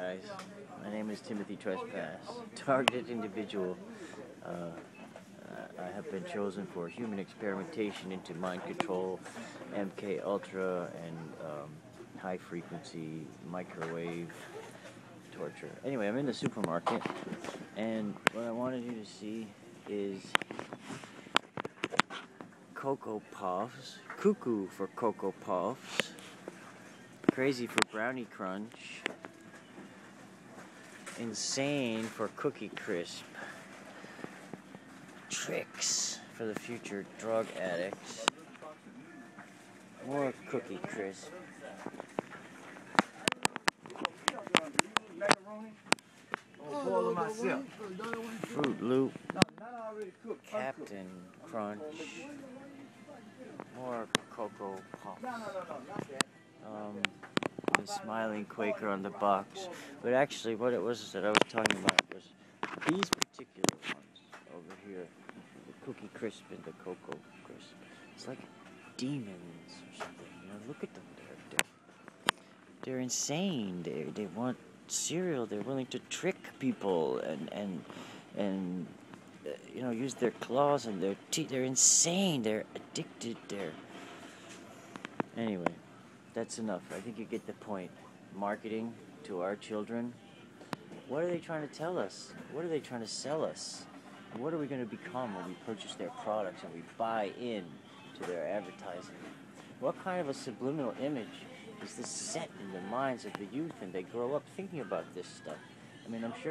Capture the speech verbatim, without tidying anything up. guys. My name is Timothy Trespass, targeted individual. Uh, I have been chosen for human experimentation into mind control, M K Ultra, and um, high frequency microwave torture. Anyway, I'm in the supermarket, and what I wanted you to see is Cocoa Puffs, Cuckoo for Cocoa Puffs, Crazy for Brownie Crunch, Insane for Cookie Crisp, Tricks for the future drug addicts, more Cookie Crisp, Fruit Loop, Captain Crunch, more Cocoa Puffs. Um, the Smiling Quaker on the box. But actually, what it was that I was talking about was these particular ones over here. The Cookie Crisp and the Cocoa Crisp. It's like demons or something. You know, look at them. They're, they're, they're insane. They, they want cereal. They're willing to trick people and... and, and Uh, you know, use their claws and their teeth. They're insane. They're addicted. They're... Anyway, that's enough. I think you get the point. Marketing to our children. What are they trying to tell us? What are they trying to sell us? What are we going to become when we purchase their products and we buy in to their advertising? What kind of a subliminal image is this set in the minds of the youth, and they grow up thinking about this stuff? I mean, I'm sure...